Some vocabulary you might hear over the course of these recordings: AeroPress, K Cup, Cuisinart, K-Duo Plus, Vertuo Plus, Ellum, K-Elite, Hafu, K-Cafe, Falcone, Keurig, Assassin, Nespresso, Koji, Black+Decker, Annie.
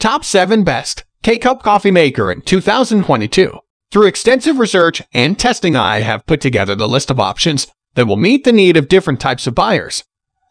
Top 7 Best K-Cup Coffee Maker in 2022. Through extensive research and testing, I have put together the list of options that will meet the need of different types of buyers.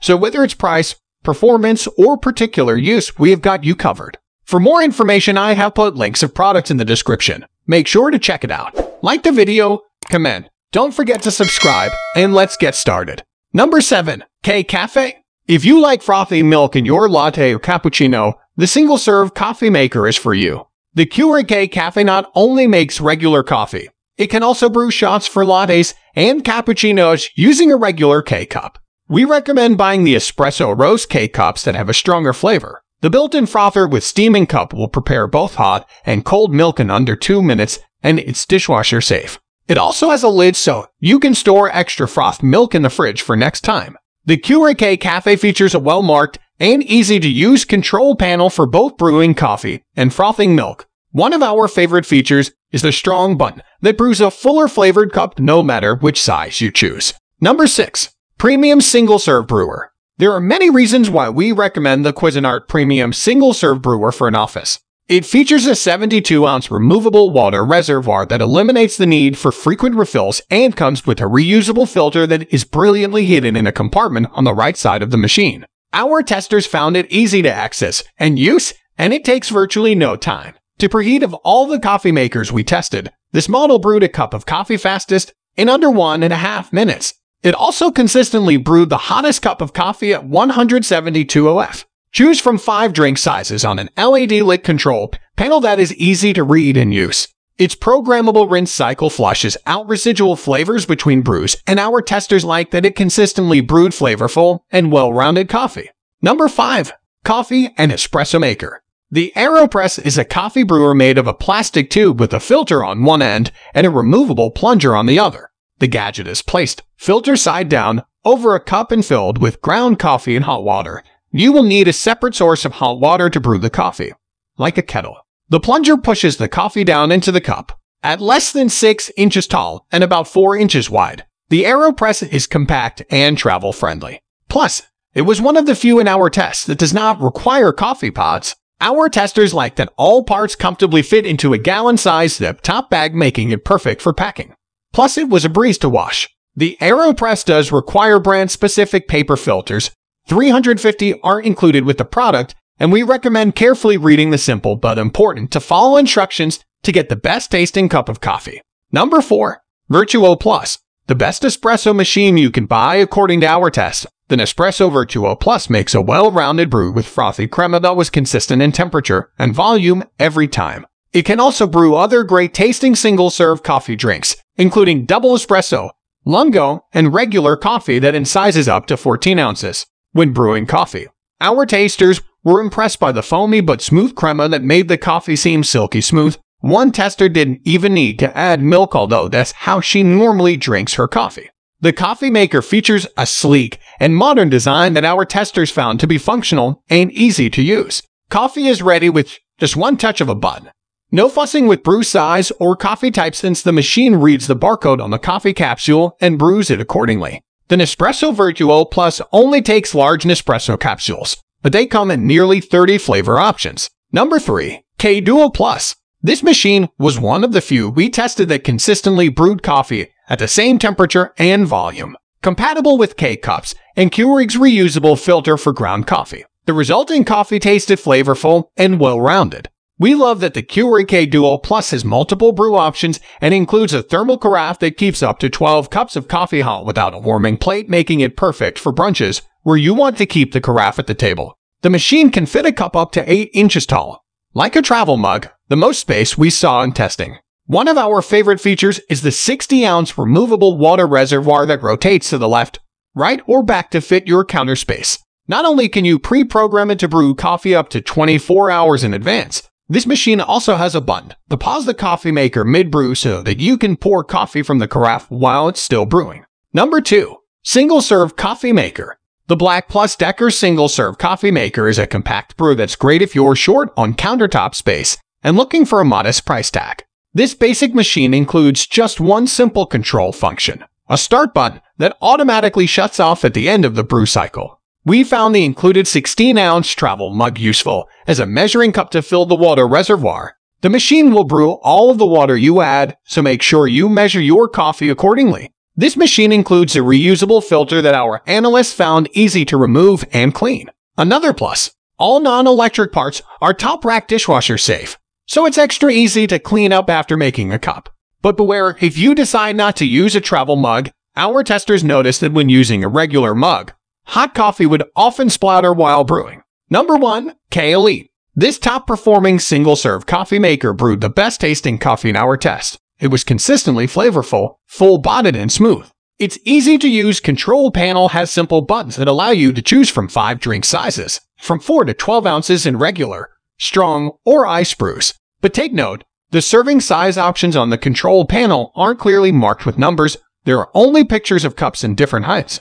So whether it's price, performance, or particular use, we have got you covered. For more information, I have put links of products in the description. Make sure to check it out. Like the video, comment, don't forget to subscribe, and let's get started. Number 7. K-Cafe. If you like frothy milk in your latte or cappuccino, the single-serve coffee maker is for you. The Keurig K-Cafe not only makes regular coffee, it can also brew shots for lattes and cappuccinos using a regular K-Cup. We recommend buying the espresso roast K-Cups that have a stronger flavor. The built-in frother with steaming cup will prepare both hot and cold milk in under 2 minutes, and it's dishwasher safe. It also has a lid so you can store extra frothed milk in the fridge for next time. The Keurig K-Cafe features a well-marked and easy-to-use control panel for both brewing coffee and frothing milk. One of our favorite features is the strong button that brews a fuller-flavored cup no matter which size you choose. Number 6. Premium Single-Serve Brewer. There are many reasons why we recommend the Cuisinart Premium Single-Serve Brewer for an office. It features a 72-ounce removable water reservoir that eliminates the need for frequent refills and comes with a reusable filter that is brilliantly hidden in a compartment on the right side of the machine. Our testers found it easy to access and use, and it takes virtually no time. To preheat of all the coffee makers we tested, this model brewed a cup of coffee fastest in under 1.5 minutes. It also consistently brewed the hottest cup of coffee at 172 OF. Choose from 5 drink sizes on an LED lit control panel that is easy to read and use. Its programmable rinse cycle flushes out residual flavors between brews, and our testers like that it consistently brewed flavorful and well-rounded coffee. Number 5. Coffee and Espresso Maker. The AeroPress is a coffee brewer made of a plastic tube with a filter on one end and a removable plunger on the other. The gadget is placed, filter side down, over a cup and filled with ground coffee and hot water. You will need a separate source of hot water to brew the coffee, like a kettle. The plunger pushes the coffee down into the cup. At less than 6 inches tall and about 4 inches wide, the AeroPress is compact and travel-friendly. Plus, it was one of the few in our test that does not require coffee pods. Our testers like that all parts comfortably fit into a gallon-sized zip-top bag, making it perfect for packing. Plus, it was a breeze to wash. The AeroPress does require brand-specific paper filters. 350 aren't included with the product, and we recommend carefully reading the simple but important to follow instructions to get the best tasting cup of coffee. Number 4. Vertuo Plus. The best espresso machine you can buy according to our test. The Nespresso Vertuo Plus makes a well-rounded brew with frothy crema that was consistent in temperature and volume every time. It can also brew other great-tasting single-serve coffee drinks, including double espresso, lungo, and regular coffee that in sizes up to 14 ounces. When brewing coffee, our tasters were impressed by the foamy but smooth crema that made the coffee seem silky smooth. One tester didn't even need to add milk, although that's how she normally drinks her coffee. The coffee maker features a sleek and modern design that our testers found to be functional and easy to use. Coffee is ready with just one touch of a button. No fussing with brew size or coffee type, since the machine reads the barcode on the coffee capsule and brews it accordingly. The Nespresso Vertuo Plus only takes large Nespresso capsules, but they come in nearly 30 flavor options. Number 3. K-Duo Plus. This machine was one of the few we tested that consistently brewed coffee at the same temperature and volume. Compatible with K-Cups and Keurig's reusable filter for ground coffee, the resulting coffee tasted flavorful and well-rounded. We love that the Keurig K-Duo Plus has multiple brew options and includes a thermal carafe that keeps up to 12 cups of coffee hot without a warming plate, making it perfect for brunches where you want to keep the carafe at the table. The machine can fit a cup up to 8 inches tall, like a travel mug, the most space we saw in testing. One of our favorite features is the 60-ounce removable water reservoir that rotates to the left, right, or back to fit your counter space. Not only can you pre-program it to brew coffee up to 24 hours in advance, this machine also has a button to pause the coffee maker mid-brew so that you can pour coffee from the carafe while it's still brewing. Number 2. Single-Serve Coffee Maker. The Black+Decker Single-Serve Coffee Maker is a compact brewer that's great if you're short on countertop space and looking for a modest price tag. This basic machine includes just one simple control function, a start button that automatically shuts off at the end of the brew cycle. We found the included 16-ounce travel mug useful as a measuring cup to fill the water reservoir. The machine will brew all of the water you add, so make sure you measure your coffee accordingly. This machine includes a reusable filter that our analysts found easy to remove and clean. Another plus, all non-electric parts are top-rack dishwasher safe, so it's extra easy to clean up after making a cup. But beware, if you decide not to use a travel mug, our testers noticed that when using a regular mug, hot coffee would often splatter while brewing. Number 1. K-Elite. This top-performing single-serve coffee maker brewed the best-tasting coffee in our test. It was consistently flavorful, full-bodied, and smooth. Its easy-to-use control panel has simple buttons that allow you to choose from 5 drink sizes, from 4 to 12 ounces in regular, strong, or ice brews. But take note, the serving size options on the control panel aren't clearly marked with numbers. There are only pictures of cups in different heights.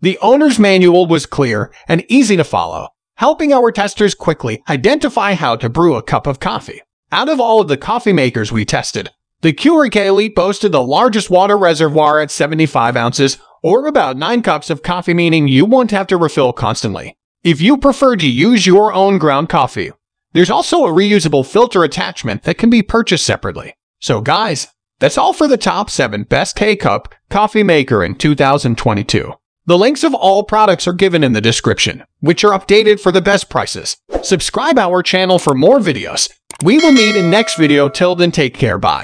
The owner's manual was clear and easy to follow, helping our testers quickly identify how to brew a cup of coffee. Out of all of the coffee makers we tested, the Keurig K-Elite boasted the largest water reservoir at 75 ounces, or about 9 cups of coffee, meaning you won't have to refill constantly. If you prefer to use your own ground coffee, there's also a reusable filter attachment that can be purchased separately. So guys, that's all for the top 7 best K-Cup coffee maker in 2022. The links of all products are given in the description, which are updated for the best prices. Subscribe our channel for more videos. We will meet in next video. Till then, take care. Bye.